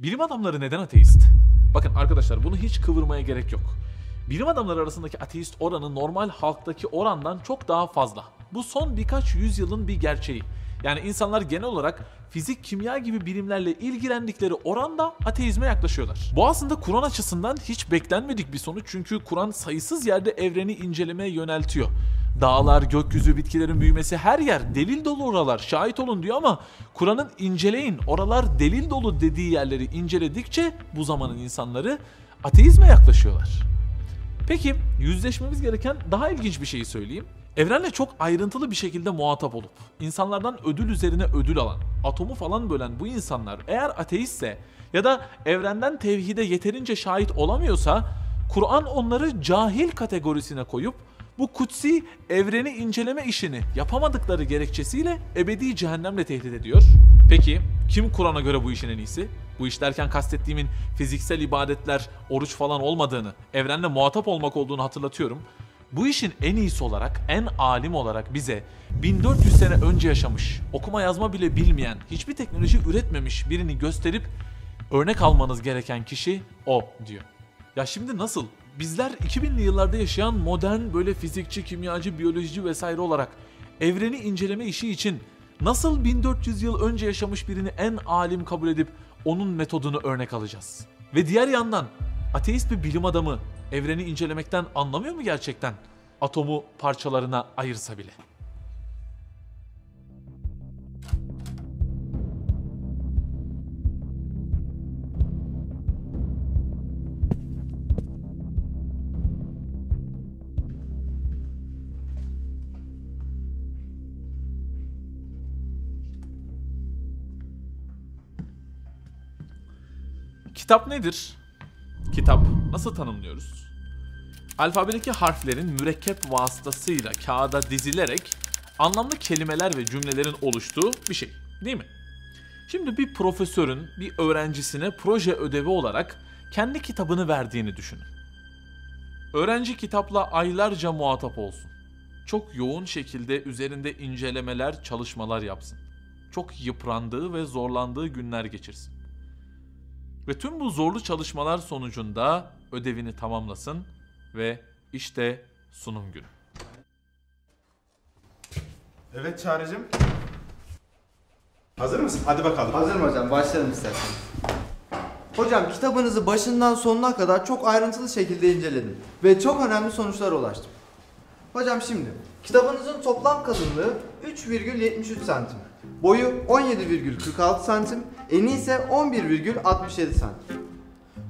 Bilim adamları neden ateist? Bakın arkadaşlar, bunu hiç kıvırmaya gerek yok. Bilim adamları arasındaki ateist oranı normal halktaki orandan çok daha fazla. Bu son birkaç yüzyılın bir gerçeği. Yani insanlar genel olarak fizik, kimya gibi bilimlerle ilgilendikleri oranda ateizme yaklaşıyorlar. Bu aslında Kur'an açısından hiç beklenmedik bir sonuç, çünkü Kur'an sayısız yerde evreni incelemeye yöneltiyor. Dağlar, gökyüzü, bitkilerin büyümesi, her yer delil dolu, oralar şahit olun diyor ama Kur'an'ın inceleyin, oralar delil dolu dediği yerleri inceledikçe bu zamanın insanları ateizme yaklaşıyorlar. Peki yüzleşmemiz gereken daha ilginç bir şeyi söyleyeyim. Evrenle çok ayrıntılı bir şekilde muhatap olup insanlardan ödül üzerine ödül alan, atomu falan bölen bu insanlar eğer ateistse ya da evrenden tevhide yeterince şahit olamıyorsa Kur'an onları cahil kategorisine koyup bu kutsi evreni inceleme işini yapamadıkları gerekçesiyle ebedi cehennemle tehdit ediyor. Peki kim Kur'an'a göre bu işin en iyisi? Bu iş derken kastettiğimin fiziksel ibadetler, oruç falan olmadığını, evrenle muhatap olmak olduğunu hatırlatıyorum. Bu işin en iyisi olarak, en alim olarak bize 1400 sene önce yaşamış, okuma yazma bile bilmeyen, hiçbir teknoloji üretmemiş birini gösterip örnek almanız gereken kişi o diyor. Ya şimdi nasıl? Bizler 2000'li yıllarda yaşayan modern böyle fizikçi, kimyacı, biyolojici vesaire olarak evreni inceleme işi için nasıl 1400 yıl önce yaşamış birini en alim kabul edip onun metodunu örnek alacağız? Ve diğer yandan ateist bir bilim adamı evreni incelemekten anlamıyor mu gerçekten? Atomu parçalarına ayırsa bile. Kitap nedir? Kitap nasıl tanımlıyoruz? Alfabedeki harflerin mürekkep vasıtasıyla kağıda dizilerek anlamlı kelimeler ve cümlelerin oluştuğu bir şey, değil mi? Şimdi bir profesörün bir öğrencisine proje ödevi olarak kendi kitabını verdiğini düşünün. Öğrenci kitapla aylarca muhatap olsun. Çok yoğun şekilde üzerinde incelemeler, çalışmalar yapsın. Çok yıprandığı ve zorlandığı günler geçirsin. Ve tüm bu zorlu çalışmalar sonucunda ödevini tamamlasın ve işte sunum günü. Evet Çağrı'cığım. Hazır mısın? Hadi bakalım. Hazırım hocam, başlayalım istersen. Hocam, kitabınızı başından sonuna kadar çok ayrıntılı şekilde inceledim ve çok önemli sonuçlara ulaştım. Hocam şimdi, kitabınızın toplam kalınlığı 3,73 santim. Boyu 17,46 santim, eni ise 11,67 santim.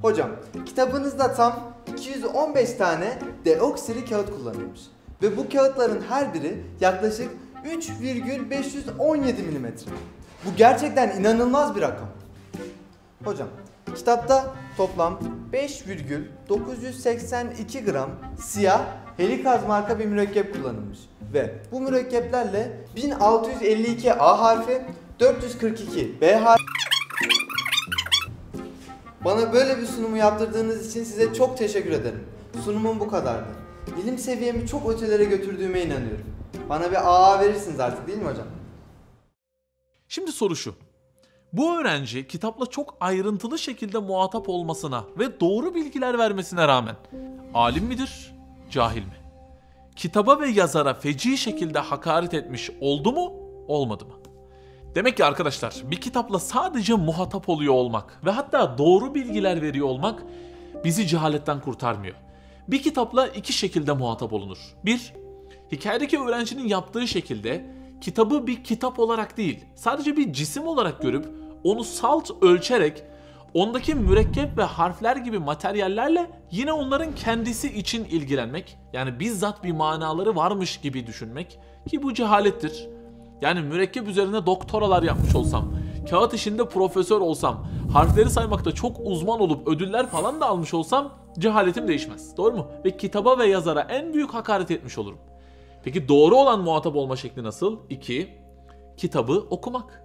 Hocam, kitabınızda tam 215 tane deoksili kağıt kullanılmış. Ve bu kağıtların her biri yaklaşık 3,517 mm. Bu gerçekten inanılmaz bir rakam. Hocam, kitapta toplam 5,982 gram siyah Helikaz marka bir mürekkep kullanılmış ve bu mürekkeplerle 1652 A harfi, 442 B harfi... Bana böyle bir sunumu yaptırdığınız için size çok teşekkür ederim. Sunumum bu kadardı. Bilim seviyemi çok ötelere götürdüğüme inanıyorum. Bana bir AA verirsiniz artık, değil mi hocam? Şimdi soru şu. Bu öğrenci kitapla çok ayrıntılı şekilde muhatap olmasına ve doğru bilgiler vermesine rağmen alim midir, cahil mi? Kitaba ve yazara feci şekilde hakaret etmiş oldu mu, olmadı mı? Demek ki arkadaşlar, bir kitapla sadece muhatap oluyor olmak ve hatta doğru bilgiler veriyor olmak bizi cehaletten kurtarmıyor. Bir kitapla iki şekilde muhatap olunur. Bir, hikayedeki öğrencinin yaptığı şekilde kitabı bir kitap olarak değil, sadece bir cisim olarak görüp onu salt ölçerek ondaki mürekkep ve harfler gibi materyallerle yine onların kendisi için ilgilenmek, yani bizzat bir manaları varmış gibi düşünmek ki bu cehalettir. Yani mürekkep üzerine doktoralar yapmış olsam, kağıt işinde profesör olsam, harfleri saymakta çok uzman olup ödüller falan da almış olsam cehaletim değişmez. Doğru mu? Ve kitaba ve yazara en büyük hakaret etmiş olurum. Peki doğru olan muhatap olma şekli nasıl? 2. Kitabı okumak.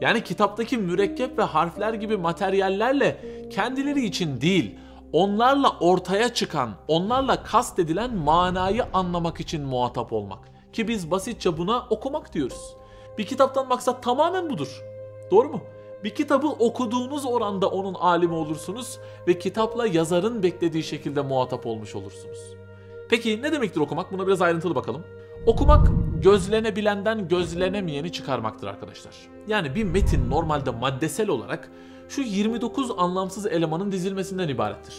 Yani kitaptaki mürekkep ve harfler gibi materyallerle kendileri için değil, onlarla ortaya çıkan, onlarla kastedilen manayı anlamak için muhatap olmak. Ki biz basitçe buna okumak diyoruz. Bir kitaptan maksat tamamen budur. Doğru mu? Bir kitabı okuduğunuz oranda onun alimi olursunuz ve kitapla yazarın beklediği şekilde muhatap olmuş olursunuz. Peki ne demektir okumak? Buna biraz ayrıntılı bakalım. Okumak, gözlenebilenden gözlenemeyeni çıkarmaktır arkadaşlar. Yani bir metin normalde maddesel olarak şu 29 anlamsız elemanın dizilmesinden ibarettir.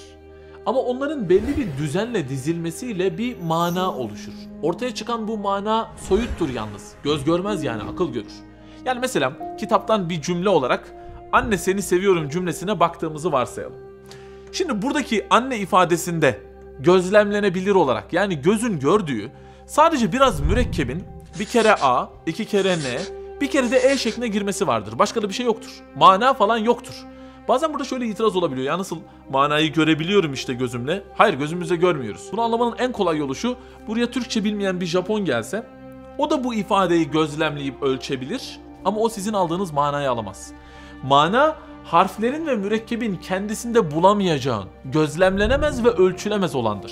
Ama onların belli bir düzenle dizilmesiyle bir mana oluşur. Ortaya çıkan bu mana soyuttur yalnız. Göz görmez yani, akıl görür. Yani mesela kitaptan bir cümle olarak "anne seni seviyorum" cümlesine baktığımızı varsayalım. Şimdi buradaki anne ifadesinde gözlemlenebilir olarak, yani gözün gördüğü, sadece biraz mürekkebin bir kere A, iki kere N, bir kere de E şekline girmesi vardır. Başka da bir şey yoktur. Mana falan yoktur. Bazen burada şöyle itiraz olabiliyor. Ya nasıl manayı görebiliyorum işte gözümle? Hayır, gözümüzle görmüyoruz. Bunu anlamanın en kolay yolu şu. Buraya Türkçe bilmeyen bir Japon gelse, o da bu ifadeyi gözlemleyip ölçebilir ama o sizin aldığınız manayı alamaz. Mana, harflerin ve mürekkebin kendisinde bulamayacağın, gözlemlenemez ve ölçülemez olandır.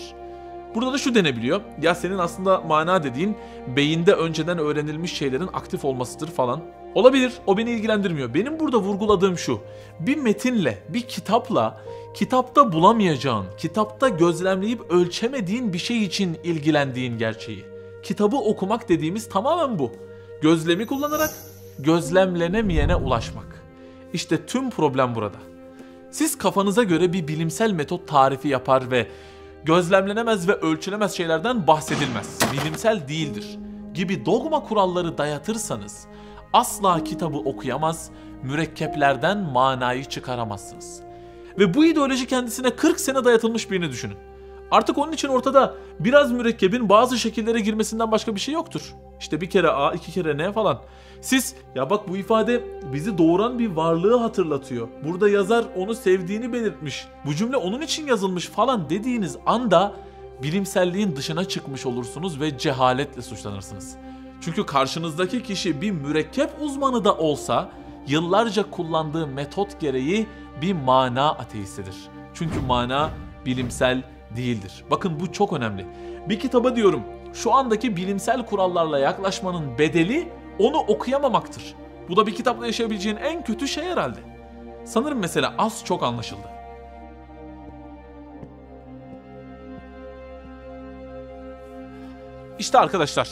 Burada da şu denebiliyor. Ya senin aslında mana dediğin beyinde önceden öğrenilmiş şeylerin aktif olmasıdır falan. Olabilir, o beni ilgilendirmiyor. Benim burada vurguladığım şu. Bir metinle, bir kitapla kitapta bulamayacağın, kitapta gözlemleyip ölçemediğin bir şey için ilgilendiğin gerçeği. Kitabı okumak dediğimiz tamamen bu. Gözlemi kullanarak gözlemlenemeyene ulaşmak. İşte tüm problem burada. Siz kafanıza göre bir bilimsel metot tarifi yapar ve gözlemlenemez ve ölçülemez şeylerden bahsedilmez, bilimsel değildir gibi dogma kuralları dayatırsanız asla kitabı okuyamaz, mürekkeplerden manayı çıkaramazsınız. Ve bu ideoloji kendisine 40 sene dayatılmış birini düşünün. Artık onun için ortada biraz mürekkebin bazı şekillere girmesinden başka bir şey yoktur. İşte bir kere A, iki kere N falan. Siz ya bak bu ifade bizi doğuran bir varlığı hatırlatıyor. Burada yazar onu sevdiğini belirtmiş. Bu cümle onun için yazılmış falan dediğiniz anda bilimselliğin dışına çıkmış olursunuz ve cehaletle suçlanırsınız. Çünkü karşınızdaki kişi bir mürekkep uzmanı da olsa yıllarca kullandığı metot gereği bir mana ateistidir. Çünkü mana bilimsel değildir. Bakın bu çok önemli. Bir kitaba diyorum şu andaki bilimsel kurallarla yaklaşmanın bedeli onu okuyamamaktır. Bu da bir kitapla yaşayabileceğin en kötü şey herhalde. Sanırım mesela az çok anlaşıldı. İşte arkadaşlar,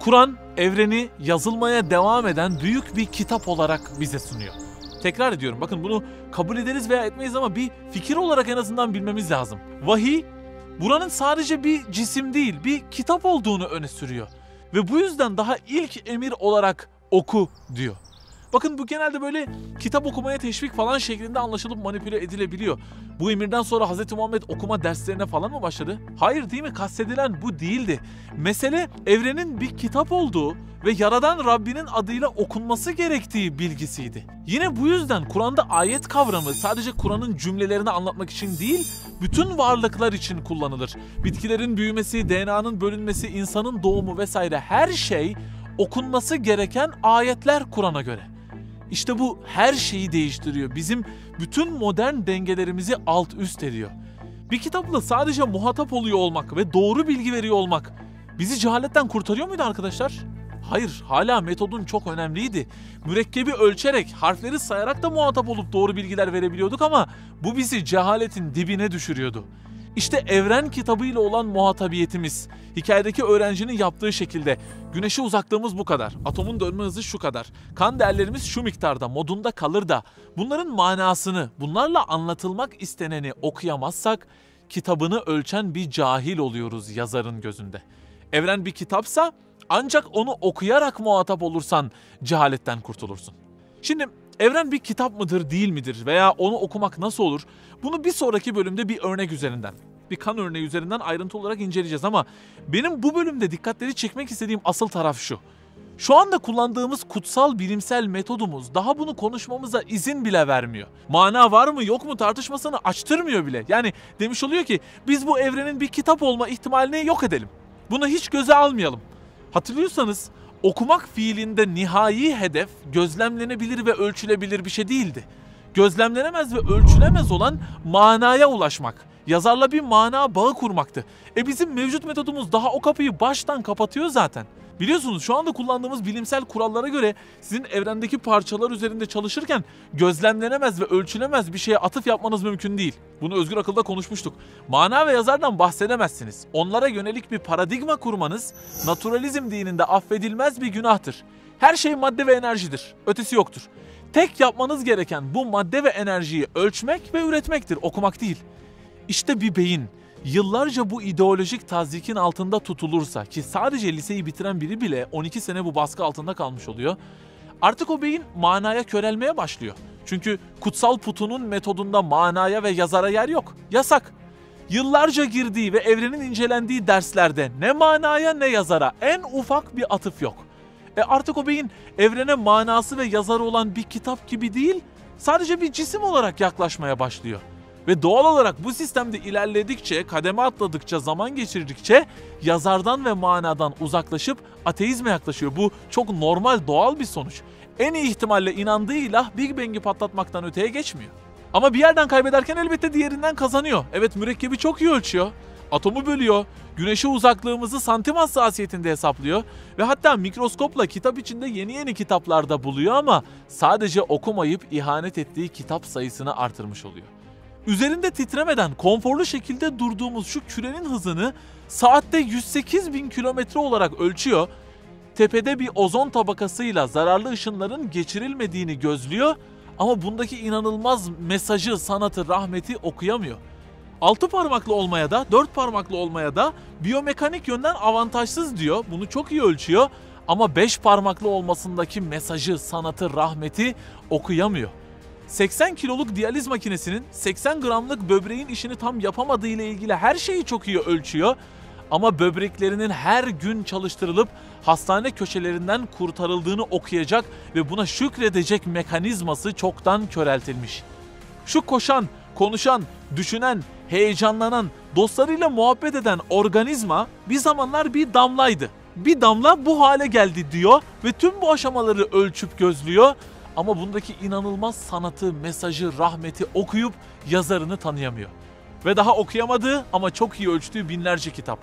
Kur'an evreni yazılmaya devam eden büyük bir kitap olarak bize sunuyor. Tekrar ediyorum, bakın bunu kabul ederiz veya etmeyiz ama bir fikir olarak en azından bilmemiz lazım. Vahiy, buranın sadece bir cisim değil, bir kitap olduğunu öne sürüyor. Ve bu yüzden daha ilk emir olarak oku diyor. Bakın bu genelde böyle kitap okumaya teşvik falan şeklinde anlaşılıp manipüle edilebiliyor. Bu emirden sonra Hz. Muhammed okuma derslerine falan mı başladı? Hayır değil mi? Kastedilen bu değildi. Mesele evrenin bir kitap olduğu ve Yaradan Rabbinin adıyla okunması gerektiği bilgisiydi. Yine bu yüzden Kur'an'da ayet kavramı sadece Kur'an'ın cümlelerini anlatmak için değil, bütün varlıklar için kullanılır. Bitkilerin büyümesi, DNA'nın bölünmesi, insanın doğumu vesaire her şey okunması gereken ayetler Kur'an'a göre. İşte bu her şeyi değiştiriyor. Bizim bütün modern dengelerimizi alt üst ediyor. Bir kitapla sadece muhatap oluyor olmak ve doğru bilgi veriyor olmak bizi cehaletten kurtarıyor muydu arkadaşlar? Hayır, hala metodun çok önemliydi. Mürekkebi ölçerek, harfleri sayarak da muhatap olup doğru bilgiler verebiliyorduk ama bu bizi cehaletin dibine düşürüyordu. İşte evren kitabıyla olan muhatabiyetimiz, hikayedeki öğrencinin yaptığı şekilde güneşe uzaklığımız bu kadar, atomun dönme hızı şu kadar, kan değerlerimiz şu miktarda modunda kalır da bunların manasını, bunlarla anlatılmak isteneni okuyamazsak kitabını ölçen bir cahil oluyoruz yazarın gözünde. Evren bir kitapsa ancak onu okuyarak muhatap olursan cehaletten kurtulursun. Şimdi evren bir kitap mıdır değil midir veya onu okumak nasıl olur? Bunu bir sonraki bölümde bir örnek üzerinden, bir kan örneği üzerinden ayrıntı olarak inceleyeceğiz ama benim bu bölümde dikkatleri çekmek istediğim asıl taraf şu. Şu anda kullandığımız kutsal bilimsel metodumuz daha bunu konuşmamıza izin bile vermiyor. Mana var mı yok mu tartışmasını açtırmıyor bile. Yani demiş oluyor ki biz bu evrenin bir kitap olma ihtimalini yok edelim. Bunu hiç göze almayalım. Hatırlıyorsanız okumak fiilinde nihai hedef gözlemlenebilir ve ölçülebilir bir şey değildi. Gözlemlenemez ve ölçülemez olan manaya ulaşmak, yazarla bir mana bağı kurmaktı. Bizim mevcut metodumuz daha o kapıyı baştan kapatıyor zaten. Biliyorsunuz şu anda kullandığımız bilimsel kurallara göre sizin evrendeki parçalar üzerinde çalışırken gözlemlenemez ve ölçülemez bir şeye atıf yapmanız mümkün değil. Bunu özgür akılda konuşmuştuk. Mana ve yazardan bahsedemezsiniz. Onlara yönelik bir paradigma kurmanız naturalizm dininde affedilmez bir günahtır. Her şey madde ve enerjidir. Ötesi yoktur. Tek yapmanız gereken bu madde ve enerjiyi ölçmek ve üretmektir, okumak değil. İşte bir beyin yıllarca bu ideolojik tazyikin altında tutulursa, ki sadece liseyi bitiren biri bile 12 sene bu baskı altında kalmış oluyor, artık o beyin manaya körelmeye başlıyor. Çünkü kutsal putunun metodunda manaya ve yazara yer yok. Yasak. Yıllarca girdiği ve evrenin incelendiği derslerde ne manaya ne yazara en ufak bir atıf yok. Artık o beyin evrene manası ve yazarı olan bir kitap gibi değil, sadece bir cisim olarak yaklaşmaya başlıyor. Ve doğal olarak bu sistemde ilerledikçe, kademe atladıkça, zaman geçirdikçe yazardan ve manadan uzaklaşıp ateizme yaklaşıyor. Bu çok normal, doğal bir sonuç. En iyi ihtimalle inandığı ilah Big Bang'i patlatmaktan öteye geçmiyor. Ama bir yerden kaybederken elbette diğerinden kazanıyor. Evet, mürekkebi çok iyi ölçüyor. Atomu bölüyor, güneşe uzaklığımızı santim hassasiyetinde hesaplıyor ve hatta mikroskopla kitap içinde yeni kitaplarda buluyor, ama sadece okumayıp ihanet ettiği kitap sayısını artırmış oluyor. Üzerinde titremeden konforlu şekilde durduğumuz şu kürenin hızını saatte 108.000 kilometre olarak ölçüyor, tepede bir ozon tabakasıyla zararlı ışınların geçirilmediğini gözlüyor, ama bundaki inanılmaz mesajı, sanatı, rahmeti okuyamıyor. 6 parmaklı olmaya da 4 parmaklı olmaya da biyomekanik yönden avantajsız diyor. Bunu çok iyi ölçüyor, ama 5 parmaklı olmasındaki mesajı, sanatı, rahmeti okuyamıyor. 80 kiloluk diyaliz makinesinin 80 gramlık böbreğin işini tam yapamadığı ile ilgili her şeyi çok iyi ölçüyor, ama böbreklerinin her gün çalıştırılıp hastane köşelerinden kurtarıldığını okuyacak ve buna şükredecek mekanizması çoktan köreltilmiş. Şu koşan, konuşan, düşünen, heyecanlanan, dostlarıyla muhabbet eden organizma bir zamanlar bir damlaydı. Bir damla bu hale geldi diyor ve tüm bu aşamaları ölçüp gözlüyor, ama bundaki inanılmaz sanatı, mesajı, rahmeti okuyup yazarını tanıyamıyor. Ve daha okuyamadığı ama çok iyi ölçtüğü binlerce kitap.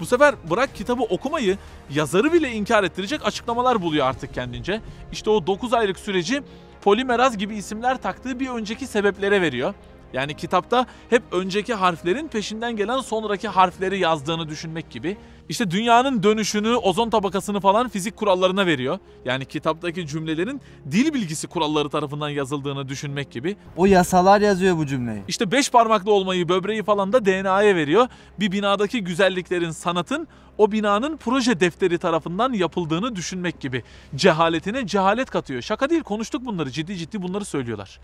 Bu sefer bırak kitabı okumayı, yazarı bile inkar ettirecek açıklamalar buluyor artık kendince. İşte o 9 aylık süreci polimeraz gibi isimler taktığı bir önceki sebeplere veriyor. Yani kitapta hep önceki harflerin peşinden gelen sonraki harfleri yazdığını düşünmek gibi. İşte dünyanın dönüşünü, ozon tabakasını falan fizik kurallarına veriyor. Yani kitaptaki cümlelerin dil bilgisi kuralları tarafından yazıldığını düşünmek gibi. O yasalar yazıyor bu cümleyi. İşte 5 parmaklı olmayı, böbreği falan da DNA'ya veriyor. Bir binadaki güzelliklerin, sanatın o binanın proje defteri tarafından yapıldığını düşünmek gibi. Cehaletine cehalet katıyor. Şaka değil, konuştuk bunları, ciddi bunları söylüyorlar.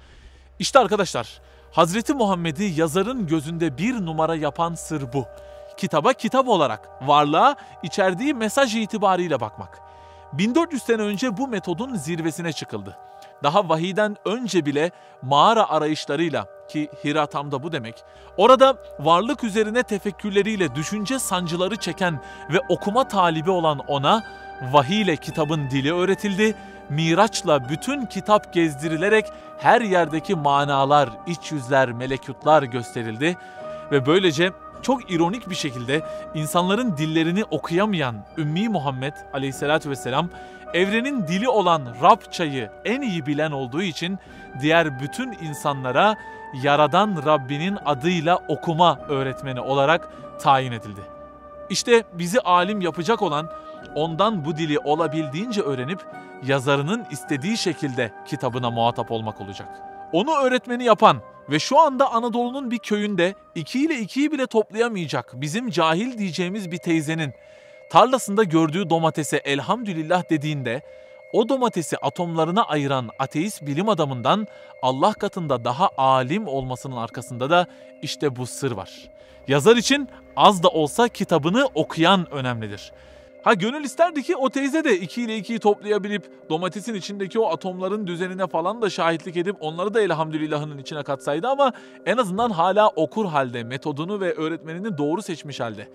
İşte arkadaşlar, Hazreti Muhammed'i yazarın gözünde bir numara yapan sır bu. Kitaba kitap olarak, varlığa içerdiği mesaj itibariyle bakmak. 1400 sene önce bu metodun zirvesine çıkıldı. Daha vahiyden önce bile mağara arayışlarıyla, ki Hira tam da bu demek, orada varlık üzerine tefekkürleriyle düşünce sancıları çeken ve okuma talibi olan ona vahiy ile kitabın dili öğretildi. Miraç'la bütün kitap gezdirilerek her yerdeki manalar, iç yüzler, melekutlar gösterildi ve böylece çok ironik bir şekilde insanların dillerini okuyamayan Ümmi Muhammed Aleyhissalatu vesselam, evrenin dili olan Rabçayı en iyi bilen olduğu için diğer bütün insanlara Yaradan Rabbinin adıyla okuma öğretmeni olarak tayin edildi. İşte bizi alim yapacak olan, ondan bu dili olabildiğince öğrenip yazarının istediği şekilde kitabına muhatap olmak olacak. Onu öğretmeni yapan ve şu anda Anadolu'nun bir köyünde 2 ile 2'yi bile toplayamayacak bizim cahil diyeceğimiz bir teyzenin tarlasında gördüğü domatese elhamdülillah dediğinde, o domatesi atomlarına ayıran ateist bilim adamından Allah katında daha alim olmasının arkasında da işte bu sır var. Yazar için az da olsa kitabını okuyan önemlidir. Ha, gönül isterdi ki o teyze de 2 ile 2'yi toplayabilip domatesin içindeki o atomların düzenine falan da şahitlik edip onları da elhamdülillahının içine katsaydı, ama en azından hala okur halde, metodunu ve öğretmenini doğru seçmiş halde.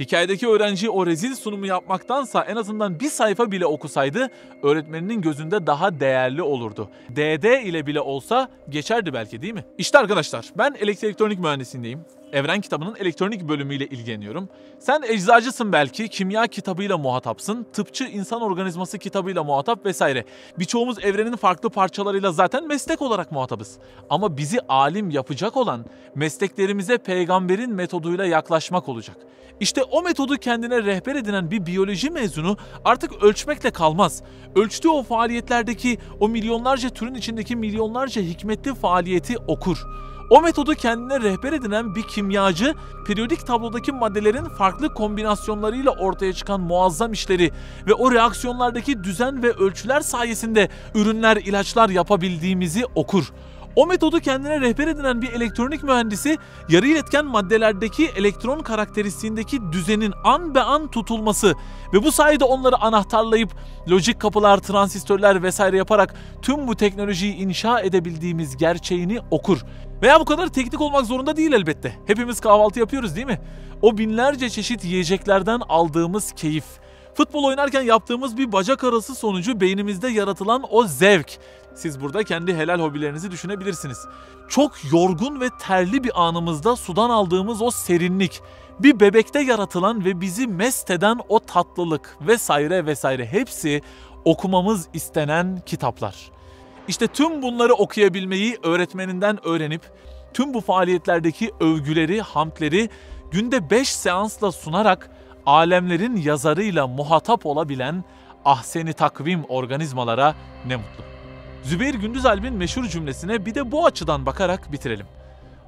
Hikayedeki öğrenci o rezil sunumu yapmaktansa en azından bir sayfa bile okusaydı öğretmeninin gözünde daha değerli olurdu. DD ile bile olsa geçerdi belki, değil mi? İşte arkadaşlar, ben elektronik mühendisliğindeyim. Evren kitabının elektronik bölümüyle ilgileniyorum. Sen eczacısın belki, kimya kitabıyla muhatapsın, tıpçı insan organizması kitabıyla muhatap vesaire. Birçoğumuz evrenin farklı parçalarıyla zaten meslek olarak muhatabız. Ama bizi alim yapacak olan mesleklerimize peygamberin metoduyla yaklaşmak olacak. İşte o metodu kendine rehber edinen bir biyoloji mezunu artık ölçmekle kalmaz. Ölçtüğü o faaliyetlerdeki o milyonlarca türün içindeki milyonlarca hikmetli faaliyeti okur. O metodu kendine rehber edinen bir kimyacı, periyodik tablodaki maddelerin farklı kombinasyonlarıyla ortaya çıkan muazzam işleri ve o reaksiyonlardaki düzen ve ölçüler sayesinde ürünler, ilaçlar yapabildiğimizi okur. O metodu kendine rehber edinen bir elektronik mühendisi, yarı iletken maddelerdeki elektron karakteristiğindeki düzenin an be an tutulması ve bu sayede onları anahtarlayıp lojik kapılar, transistörler vesaire yaparak tüm bu teknolojiyi inşa edebildiğimiz gerçeğini okur. Veya bu kadar teknik olmak zorunda değil elbette. Hepimiz kahvaltı yapıyoruz değil mi? O binlerce çeşit yiyeceklerden aldığımız keyif, futbol oynarken yaptığımız bir bacak arası sonucu beynimizde yaratılan o zevk. Siz burada kendi helal hobilerinizi düşünebilirsiniz. Çok yorgun ve terli bir anımızda sudan aldığımız o serinlik, bir bebekte yaratılan ve bizi mest eden o tatlılık vesaire vesaire, hepsi okumamız istenen kitaplar. İşte tüm bunları okuyabilmeyi öğretmeninden öğrenip, tüm bu faaliyetlerdeki övgüleri, hamdleri günde 5 seansla sunarak alemlerin yazarıyla muhatap olabilen ahseni takvim organizmalara ne mutlu. Zübeyir Gündüzalp'in meşhur cümlesine bir de bu açıdan bakarak bitirelim.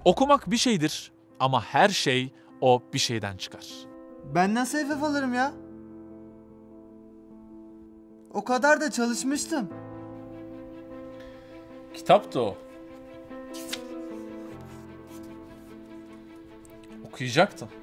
Okumak bir şeydir ama her şey o bir şeyden çıkar. Ben nasıl efef alırım ya? O kadar da çalışmıştım. Kitaptı o. Okuyacaktın.